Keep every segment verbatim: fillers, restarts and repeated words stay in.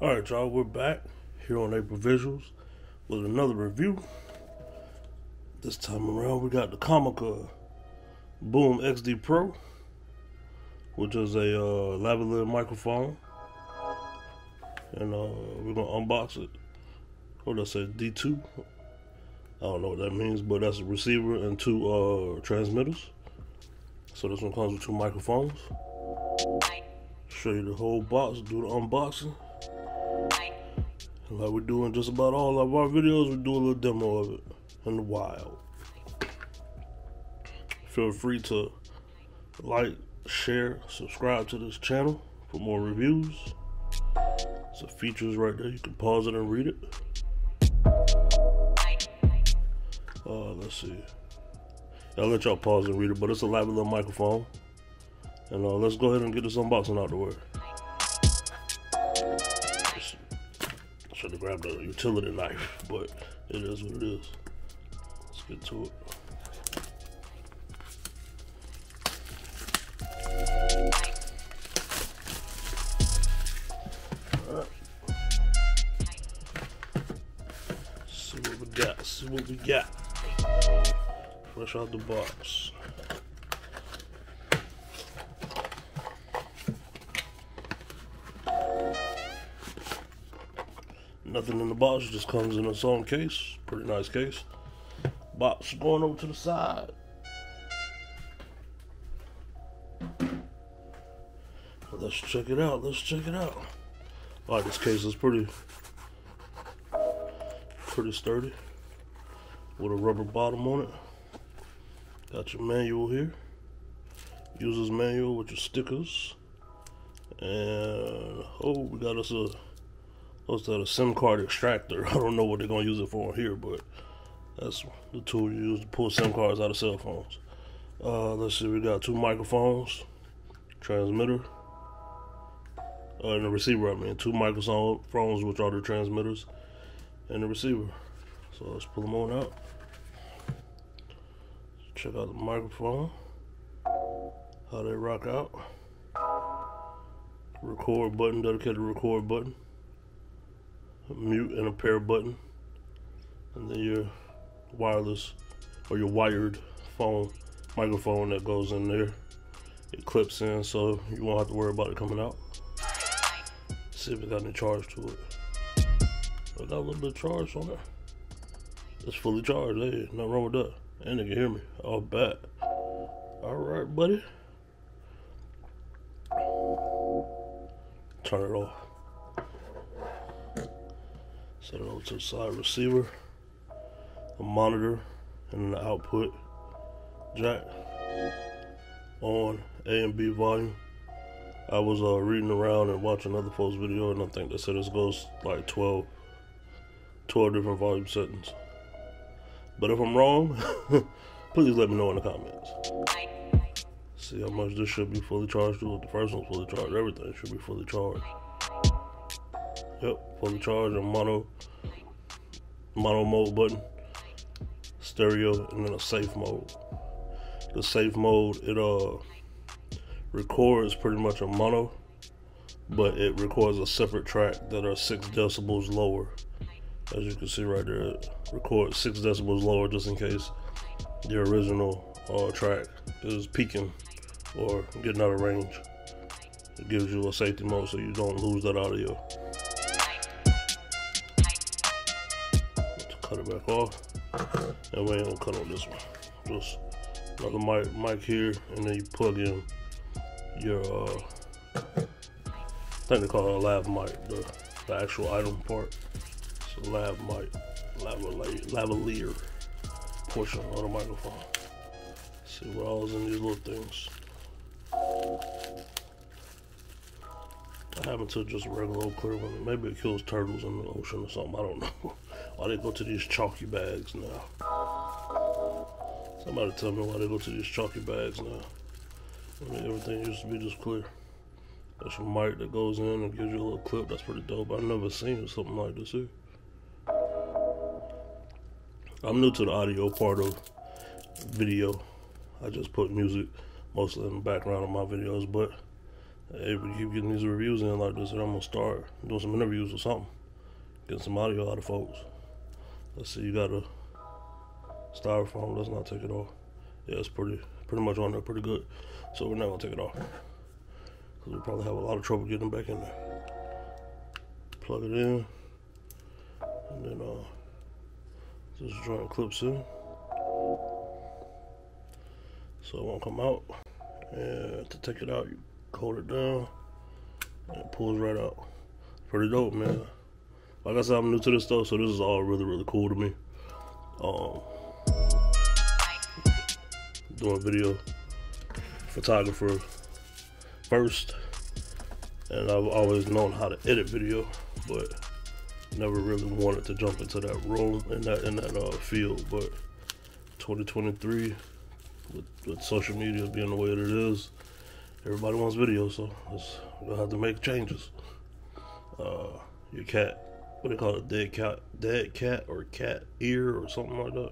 Alright y'all, we're back here on April Visuals with another review. This time around we got the Comica Boom X D Pro, which is a uh, lavalier microphone, and uh, we're gonna unbox it. What did I say, D two? I don't know what that means, but that's a receiver and two uh, transmitters. So this one comes with two microphones. Show you the whole box, do the unboxing. Like we do in just about all of our videos, we do a little demo of it in the wild. Feel free to like, share, subscribe to this channel for more reviews. It's the features right there. You can pause it and read it. Uh, let's see. I'll let y'all pause and read it, but it's a lavalier microphone. And uh, let's go ahead and get this unboxing out the way. Should have grabbed a utility knife, but it is what it is. Let's get to it. All right. See what we got. See what we got. Fresh out the box. Nothing in the box, just comes in its own case. Pretty nice case. Box going over to the side. Let's check it out. Let's check it out. Alright, this case is pretty, pretty sturdy. With a rubber bottom on it. Got your manual here. User's manual with your stickers. And oh, we got us a. What's that, a SIM card extractor? I don't know what they're gonna use it for here, but that's the tool you use to pull SIM cards out of cell phones. Uh, let's see, we got two microphones, transmitter, uh, and a receiver. I mean, two microphones, which are the transmitters, and the receiver. So let's pull them on out. Check out the microphone, how they rock out. Record button, dedicated record button. Mute and a pair button, and then your wireless or your wired phone microphone that goes in there. It clips in, so you won't have to worry about it coming out. Let's see if it got any charge to it. I got a little bit of charge on it. It's fully charged. Hey, nothing wrong with that. And they can hear me. All bad. All right, buddy. Turn it off. Set it over to the side, receiver, a monitor, and an output jack on A and B volume. I was uh, reading around and watching other folks' video, and I think they said this goes like twelve, twelve different volume settings. But if I'm wrong, please let me know in the comments. See how much this should be fully charged to. The first one's fully charged. Everything should be fully charged. Yep, fully charged, a mono, mono mode button, stereo, and then a safe mode. The safe mode, it uh records pretty much a mono, but it records a separate track that are six decibels lower. As you can see right there, it records six decibels lower just in case the original uh, track is peaking or getting out of range. It gives you a safety mode so you don't lose that audio. Cut it back off, and we ain't gonna cut on this one. Just another mic, mic here, and then you plug in your, uh, I think they call it a lav mic, the, the actual item part. It's a lav mic, lavalier, lavalier portion of the microphone. See what all is in these little things. I happen to just a regular old clear one. Maybe it kills turtles in the ocean or something, I don't know. Why they go to these chalky bags now? Somebody tell me why they go to these chalky bags now. I mean, everything used to be just clear. That's a mic that goes in and gives you a little clip. That's pretty dope. I've never seen something like this here. I'm new to the audio part of video. I just put music mostly in the background of my videos, but if we keep getting these reviews in like this, then I'm gonna start doing some interviews or something, getting some audio out of folks. Let's see, you got a styrofoam. Let's not take it off. Yeah, it's pretty pretty much on there, pretty good. So we're not gonna take it off, because we'll probably have a lot of trouble getting back in there. Plug it in, and then uh, just draw clips in, so it won't come out. And to take it out, you hold it down, and it pulls right out. Pretty dope, man. Like I said, I'm new to this stuff, so this is all really, really cool to me. Um, doing video photographer first, and I've always known how to edit video, but never really wanted to jump into that room in that in that uh, field. But twenty twenty-three. With, with social media being the way that it is, everybody wants videos, so it's, we'll have to make changes. Uh, your cat, what do they call it, dead cat, dead cat or cat ear or something like that.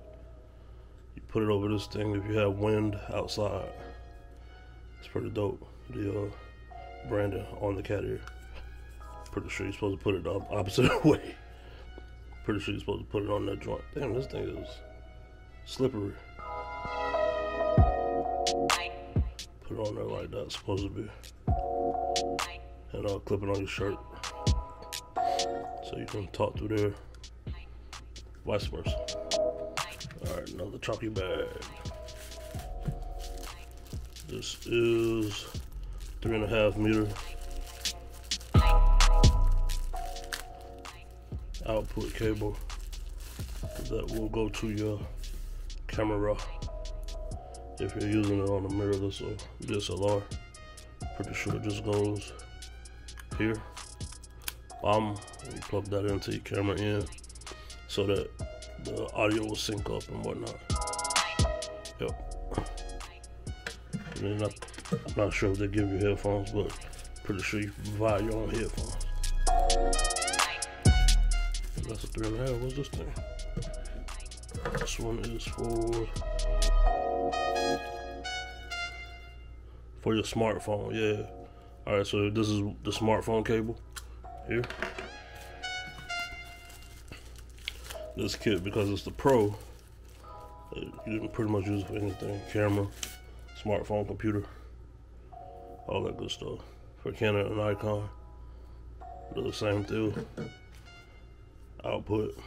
You put it over this thing if you have wind outside. It's pretty dope. The uh, branding on the cat ear. Pretty sure you're supposed to put it the opposite way. Pretty sure you're supposed to put it on that joint. Damn, this thing is slippery. Put it on there like that, it's supposed to be. And I'll clip it on your shirt, so you can talk through there, vice versa. Alright, another chalky bag. This is three and a half meter. Output cable that will go to your camera. If you're using it on a mirrorless or D S L R, pretty sure it just goes here. Bam, and you plug that into your camera in, so that the audio will sync up and whatnot. Yep. I mean, not, I'm not sure if they give you headphones, but pretty sure you provide your own headphones. That's a three and a half. What's this thing? This one is for. For your smartphone, yeah. Alright, so this is the smartphone cable here. This kit, because it's the Pro, you can pretty much use it for anything. Camera, smartphone, computer, all that good stuff. For Canon and Nikon, do the same thing. Output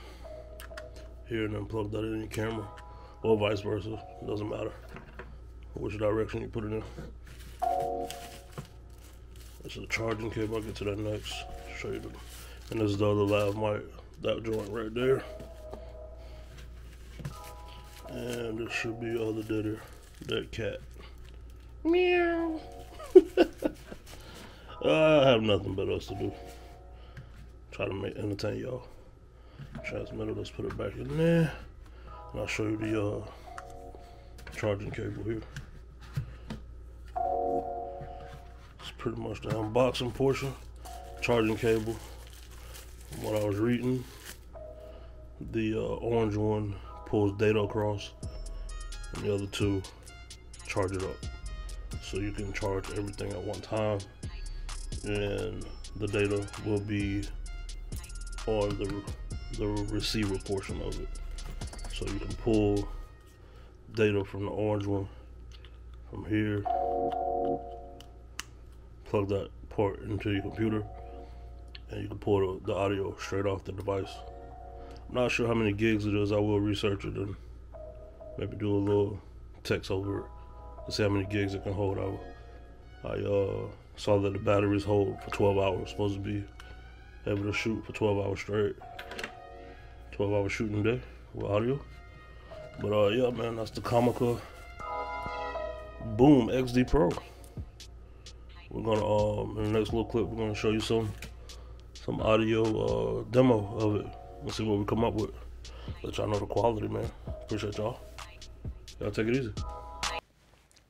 here, and then plug that in your camera, or vice versa. It doesn't matter which direction you put it in. This is a charging cable. I'll get to that next. Show you. The, and this is the other live mic, that joint right there. And this should be other deader, that cat. Meow. I have nothing but us to do. Try to make, entertain y'all. Transmitter. Let's put it back in there, and I'll show you the uh, charging cable here. Pretty much the unboxing portion. Charging cable, from what I was reading, the uh, orange one pulls data across, and the other two charge it up, so you can charge everything at one time, and the data will be on the, the receiver portion of it, so you can pull data from the orange one from here. Plug that port into your computer, and you can pull the, the audio straight off the device. I'm not sure how many gigs it is. I will research it and maybe do a little text over it to see how many gigs it can hold. I, I uh, saw that the batteries hold for twelve hours. It's supposed to be able to shoot for twelve hours straight. twelve hour shooting day with audio. But uh, yeah, man, that's the Comica Boom X D Pro. We're gonna um in the next little clip, we're gonna show you some some audio uh demo of it. Let's see what we come up with. Let y'all know the quality, man. Appreciate y'all. Y'all take it easy.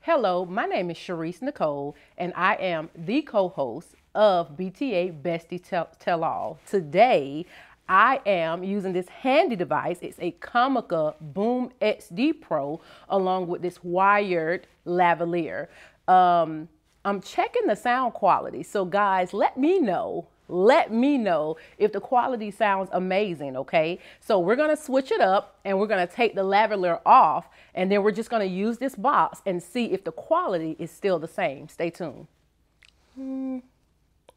Hello, my name is Charisse Nicole, and I am the co-host of B T A Bestie Tell, Tell All. Today, I am using this handy device. It's a Comica Boom X D Pro, along with this wired lavalier. Um, I'm checking the sound quality. So guys, let me know, let me know if the quality sounds amazing, okay? So we're gonna switch it up and we're gonna take the lavalier off, and then we're just gonna use this box and see if the quality is still the same. Stay tuned. Hmm.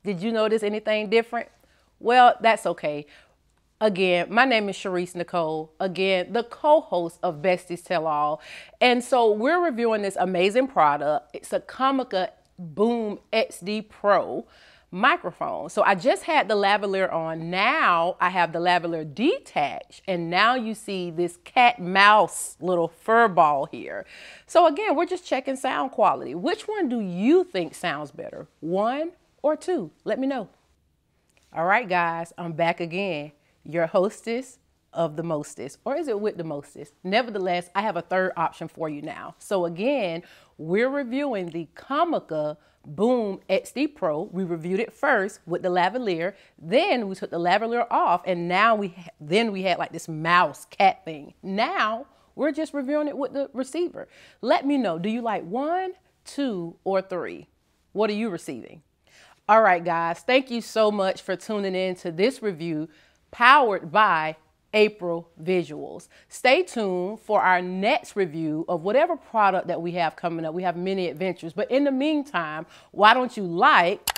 Did you notice anything different? Well, that's okay. Again, my name is Charisse Nicole, again, the co-host of Besties Tell All. And so we're reviewing this amazing product. It's a Comica Boom X D Pro microphone. So I just had the lavalier on. Now I have the lavalier detached, and now you see this cat mouse little fur ball here. So again, we're just checking sound quality. Which one do you think sounds better? One or two? Let me know. All right, guys, I'm back again. Your hostess of the mostest, or is it with the mostest? Nevertheless, I have a third option for you now. So again, we're reviewing the Comica Boom X D Pro. We reviewed it first with the lavalier, then we took the lavalier off, and now we then we had like this mouse cat thing. Now we're just reviewing it with the receiver. Let me know, do you like one, two, or three? What are you receiving? All right, guys, thank you so much for tuning in to this review, powered by April Visuals. Stay tuned for our next review of whatever product that we have coming up. We have many adventures, but in the meantime, why don't you like,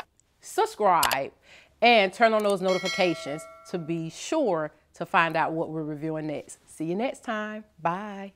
subscribe, and turn on those notifications to be sure to find out what we're reviewing next. See you next time. Bye.